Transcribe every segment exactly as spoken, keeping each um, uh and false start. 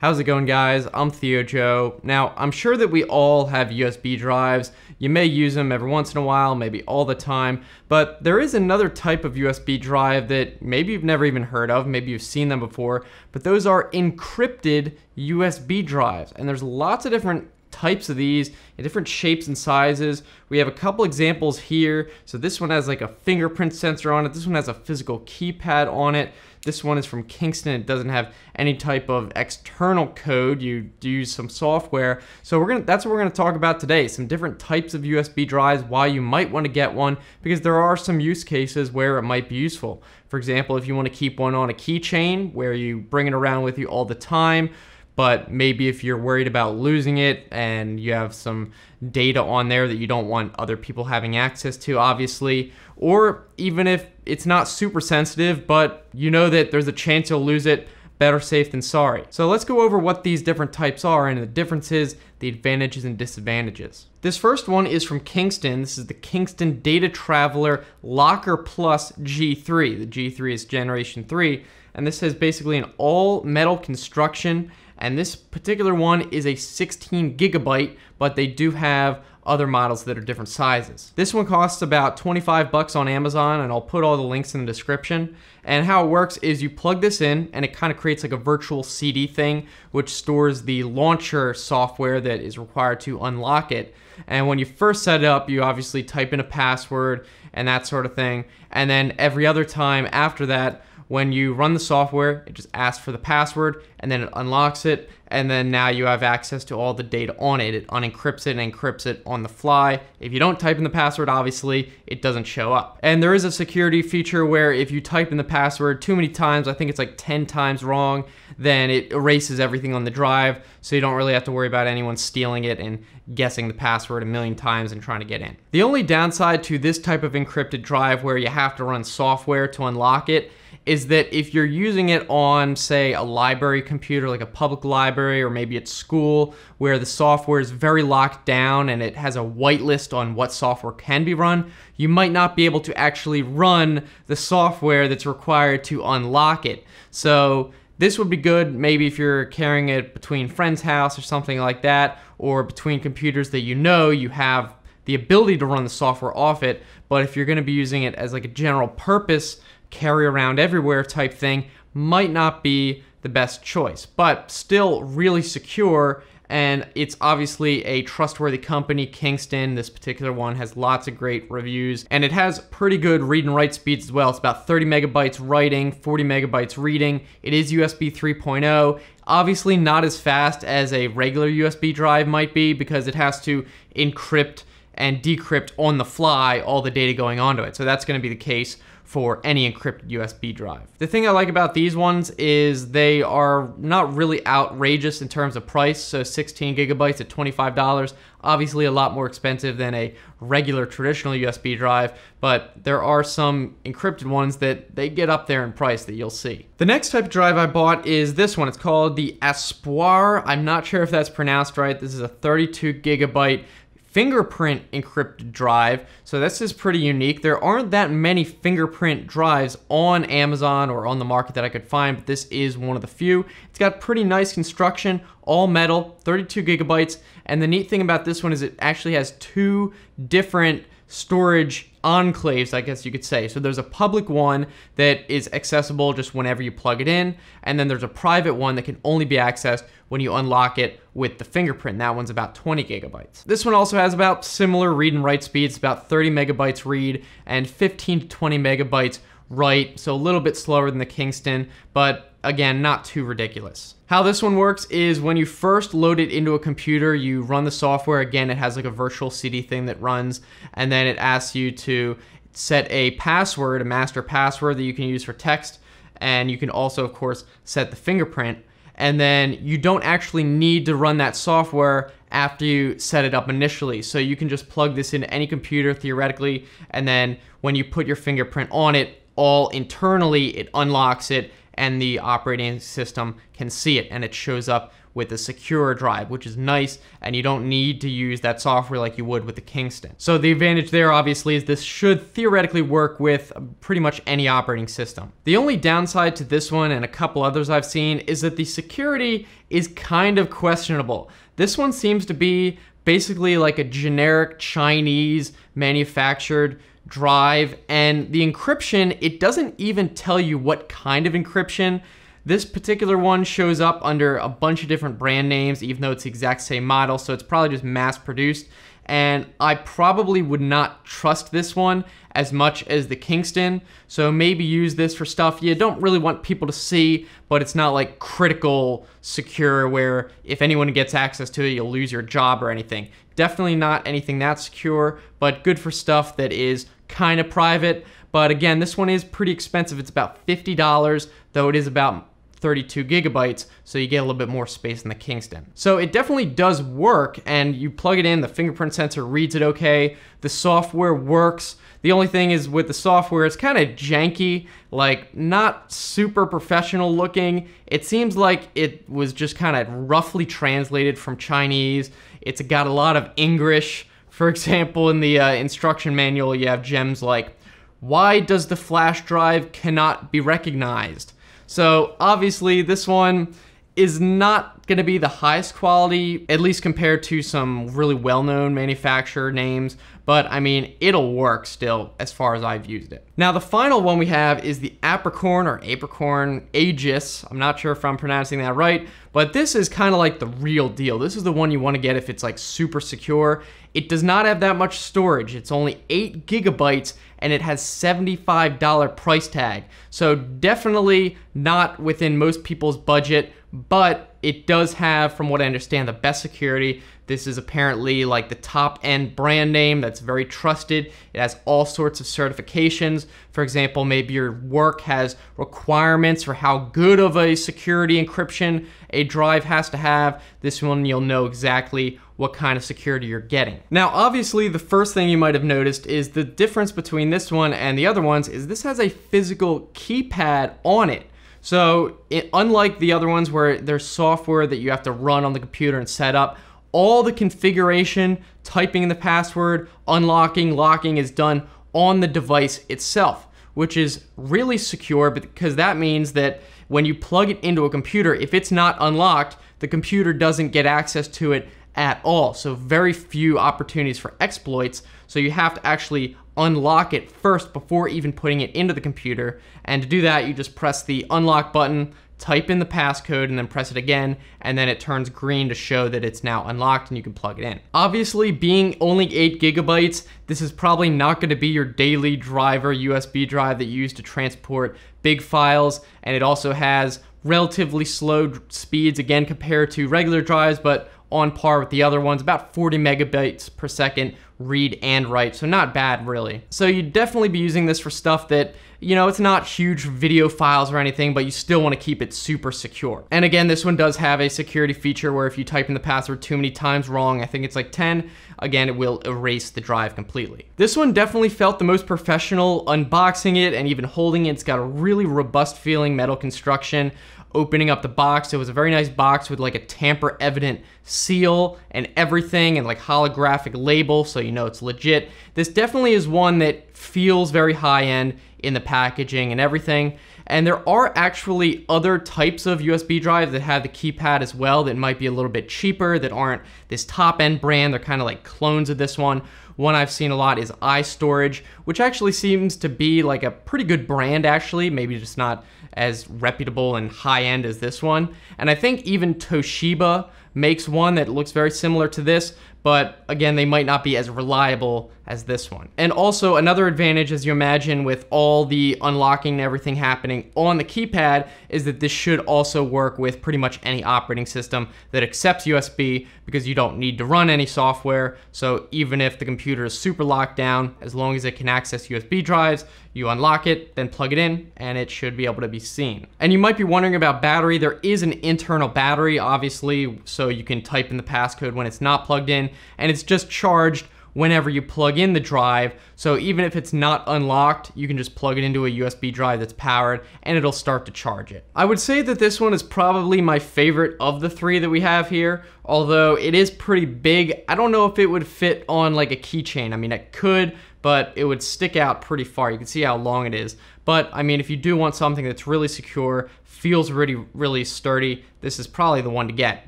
How's it going, guys? I'm ThioJoe. Now, I'm sure that we all have U S B drives. You may use them every once in a while, maybe all the time, but there is another type of U S B drive that maybe you've never even heard of, maybe you've seen them before, but those are encrypted U S B drives. And there's lots of different types of these in different shapes and sizes. We have a couple examples here. So this one has like a fingerprint sensor on it. This one has a physical keypad on it. This one is from Kingston. It doesn't have any type of external code. You do use some software. So we're gonna, that's what we're gonna talk about today. Some different types of U S B drives, why you might wanna get one, because there are some use cases where it might be useful. For example, if you wanna keep one on a keychain where you bring it around with you all the time, but maybe if you're worried about losing it and you have some data on there that you don't want other people having access to, obviously, or even if it's not super sensitive, but you know that there's a chance you'll lose it, better safe than sorry. So let's go over what these different types are and the differences, the advantages and disadvantages. This first one is from Kingston. This is the Kingston Data Traveler Locker Plus G three. The G three is generation three, and this is basically an all metal construction. And this particular one is a sixteen gigabyte, but they do have other models that are different sizes. This one costs about twenty-five bucks on Amazon, and I'll put all the links in the description. And how it works is you plug this in and it kind of creates like a virtual C D thing, which stores the launcher software that is required to unlock it. And when you first set it up, you obviously type in a password and that sort of thing. And then every other time after that, when you run the software, it just asks for the password and then it unlocks it, and then now you have access to all the data on it. It unencrypts it and encrypts it on the fly. If you don't type in the password, obviously, it doesn't show up. And there is a security feature where if you type in the password too many times, I think it's like ten times wrong, then it erases everything on the drive, so you don't really have to worry about anyone stealing it and guessing the password a million times and trying to get in. The only downside to this type of encrypted drive where you have to run software to unlock it is that if you're using it on, say, a library computer, like a public library, or maybe at school, where the software is very locked down and it has a whitelist on what software can be run, you might not be able to actually run the software that's required to unlock it. So this would be good maybe if you're carrying it between friends' house or something like that, or between computers that you know you have the ability to run the software off it. But if you're gonna be using it as like a general purpose, carry around everywhere type thing, might not be the best choice, but still really secure. And it's obviously a trustworthy company, Kingston. This particular one has lots of great reviews, and it has pretty good read and write speeds as well. It's about thirty megabytes writing, forty megabytes reading. It is U S B three point oh. Obviously not as fast as a regular U S B drive might be, because it has to encrypt and decrypt on the fly all the data going onto it. So that's gonna be the case for any encrypted U S B drive. The thing I like about these ones is they are not really outrageous in terms of price. So sixteen gigabytes at twenty-five dollars, obviously a lot more expensive than a regular traditional U S B drive, but there are some encrypted ones that they get up there in price that you'll see. The next type of drive I bought is this one. It's called the Aspoir. I'm not sure if that's pronounced right. This is a thirty-two gigabyte fingerprint encrypted drive. So this is pretty unique. There aren't that many fingerprint drives on Amazon or on the market that I could find, but this is one of the few. It's got pretty nice construction, all metal, thirty-two gigabytes. And the neat thing about this one is it actually has two different storage enclaves, I guess you could say. So there's a public one that is accessible just whenever you plug it in, and then there's a private one that can only be accessed when you unlock it with the fingerprint. That one's about twenty gigabytes. This one also has about similar read and write speeds, about thirty megabytes read and fifteen to twenty megabytes write, so a little bit slower than the Kingston, but again, not too ridiculous. How this one works is when you first load it into a computer, you run the software. Again, it has like a virtual C D thing that runs, and then it asks you to set a password, a master password that you can use for text, and you can also, of course, set the fingerprint. And then you don't actually need to run that software after you set it up initially. So you can just plug this into any computer theoretically, and then when you put your fingerprint on it, all internally, it unlocks it and the operating system can see it, and it shows up with a secure drive, which is nice, and you don't need to use that software like you would with the Kingston. So the advantage there obviously is this should theoretically work with pretty much any operating system. The only downside to this one and a couple others I've seen is that the security is kind of questionable. This one seems to be basically like a generic Chinese manufactured drive, and the encryption, it doesn't even tell you what kind of encryption. This particular one shows up under a bunch of different brand names, even though it's the exact same model, so it's probably just mass-produced. And I probably would not trust this one as much as the Kingston, so maybe use this for stuff you don't really want people to see, but it's not like critical secure where if anyone gets access to it, you'll lose your job or anything. Definitely not anything that secure, but good for stuff that is kind of private. But again, this one is pretty expensive. It's about fifty dollars, though it is about thirty-two gigabytes, so you get a little bit more space in the Kingston. So it definitely does work, and you plug it in, the fingerprint sensor reads it okay, the software works. The only thing is with the software, it's kind of janky, like not super professional looking. It seems like it was just kind of roughly translated from Chinese. It's got a lot of English. For example, in the uh, instruction manual, you have gems like, why does the flash drive cannot be recognized? So obviously this one is not gonna be the highest quality, at least compared to some really well-known manufacturer names, but I mean, it'll work still as far as I've used it. Now the final one we have is the Apricorn or Apricorn Aegis. I'm not sure if I'm pronouncing that right, but this is kind of like the real deal. This is the one you wanna get if it's like super secure. It does not have that much storage. It's only eight gigabytes and it has seventy-five dollar price tag. So definitely not within most people's budget, but it does have, from what I understand, the best security. This is apparently like the top end brand name that's very trusted. It has all sorts of certifications. For example, maybe your work has requirements for how good of a security encryption a drive has to have. This one you'll know exactly what kind of security you're getting. Now, obviously the first thing you might have noticed is the difference between this one and the other ones is this has a physical keypad on it. So it, unlike the other ones where there's software that you have to run on the computer and set up, all the configuration, typing in the password, unlocking, locking is done on the device itself, which is really secure because that means that when you plug it into a computer, if it's not unlocked, the computer doesn't get access to it at all. So very few opportunities for exploits. So you have to actually unlock it first before even putting it into the computer. And to do that, you just press the unlock button, type in the passcode, and then press it again, and then it turns green to show that it's now unlocked and you can plug it in. Obviously, being only eight gigabytes, this is probably not gonna be your daily driver, U S B drive that you use to transport big files, and it also has relatively slow speeds, again, compared to regular drives, but on par with the other ones, about forty megabytes per second, read and write, so not bad really. So you'd definitely be using this for stuff that, you know, it's not huge video files or anything, but you still wanna keep it super secure. And again, this one does have a security feature where if you type in the password too many times wrong, I think it's like ten, again, it will erase the drive completely. This one definitely felt the most professional unboxing it and even holding it. It's got a really robust feeling metal construction. Opening up the box, it was a very nice box with like a tamper evident seal and everything and like holographic label, so you know it's legit. This definitely is one that feels very high end in the packaging and everything. And there are actually other types of U S B drives that have the keypad as well that might be a little bit cheaper, that aren't this top end brand. They're kind of like clones of this one. One I've seen a lot is iStorage, which actually seems to be like a pretty good brand actually, maybe just not as reputable and high end as this one. And I think even Toshiba makes one that looks very similar to this, but again, they might not be as reliable as this one. And also another advantage, as you imagine, with all the unlocking and everything happening on the keypad, is that this should also work with pretty much any operating system that accepts U S B, because you don't need to run any software. So even if the computer is super locked down, as long as it can access U S B drives, you unlock it, then plug it in, and it should be able to be seen. And you might be wondering about battery. There is an internal battery, obviously, so you can type in the passcode when it's not plugged in, and it's just charged whenever you plug in the drive. So even if it's not unlocked, you can just plug it into a U S B drive that's powered and it'll start to charge it. I would say that this one is probably my favorite of the three that we have here, although it is pretty big. I don't know if it would fit on like a keychain. I mean, it could, but it would stick out pretty far. You can see how long it is. But I mean, if you do want something that's really secure, feels really, really sturdy, this is probably the one to get,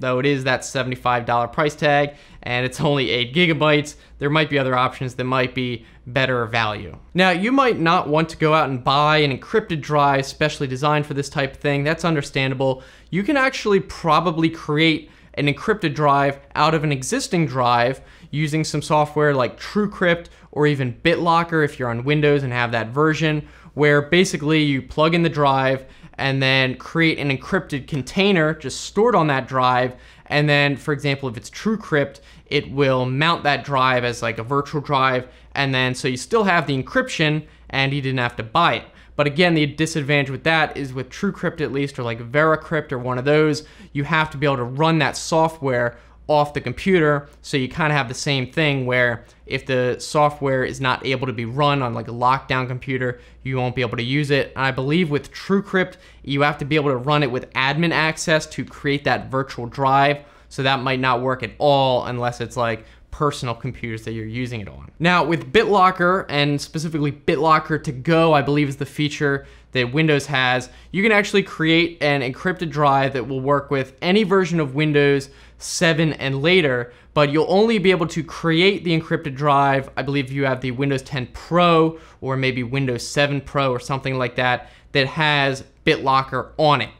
though it is that seventy-five dollar price tag and it's only eight gigabytes. There might be other options that might be better value. Now, you might not want to go out and buy an encrypted drive specially designed for this type of thing. That's understandable. You can actually probably create an encrypted drive out of an existing drive using some software like TrueCrypt or even BitLocker if you're on Windows and have that version, where basically you plug in the drive and then create an encrypted container just stored on that drive. And then, for example, if it's TrueCrypt, it will mount that drive as like a virtual drive. And then so you still have the encryption and you didn't have to buy it. But again, the disadvantage with that is with TrueCrypt at least, or like Veracrypt or one of those, you have to be able to run that software off the computer. So you kind of have the same thing where if the software is not able to be run on like a lockdown computer, you won't be able to use it. And I believe with TrueCrypt, you have to be able to run it with admin access to create that virtual drive. So that might not work at all unless it's like personal computers that you're using it on. Now with BitLocker, and specifically BitLocker to go, I believe is the feature that Windows has, you can actually create an encrypted drive that will work with any version of Windows seven and later, but you'll only be able to create the encrypted drive, I believe, if you have the Windows ten Pro or maybe Windows seven Pro or something like that, that has BitLocker on it.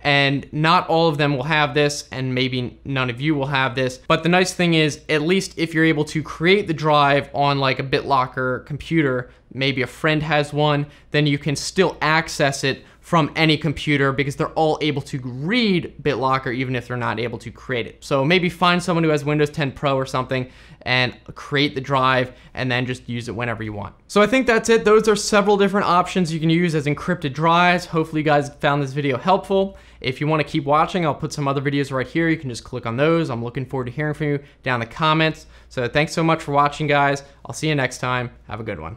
And not all of them will have this, and maybe none of you will have this. But the nice thing is, at least if you're able to create the drive on like a BitLocker computer, maybe a friend has one, then you can still access it from any computer because they're all able to read BitLocker even if they're not able to create it. So maybe find someone who has Windows ten Pro or something and create the drive and then just use it whenever you want. So I think that's it. Those are several different options you can use as encrypted drives. Hopefully you guys found this video helpful. If you want to keep watching, I'll put some other videos right here. You can just click on those. I'm looking forward to hearing from you down in the comments. So thanks so much for watching, guys. I'll see you next time. Have a good one.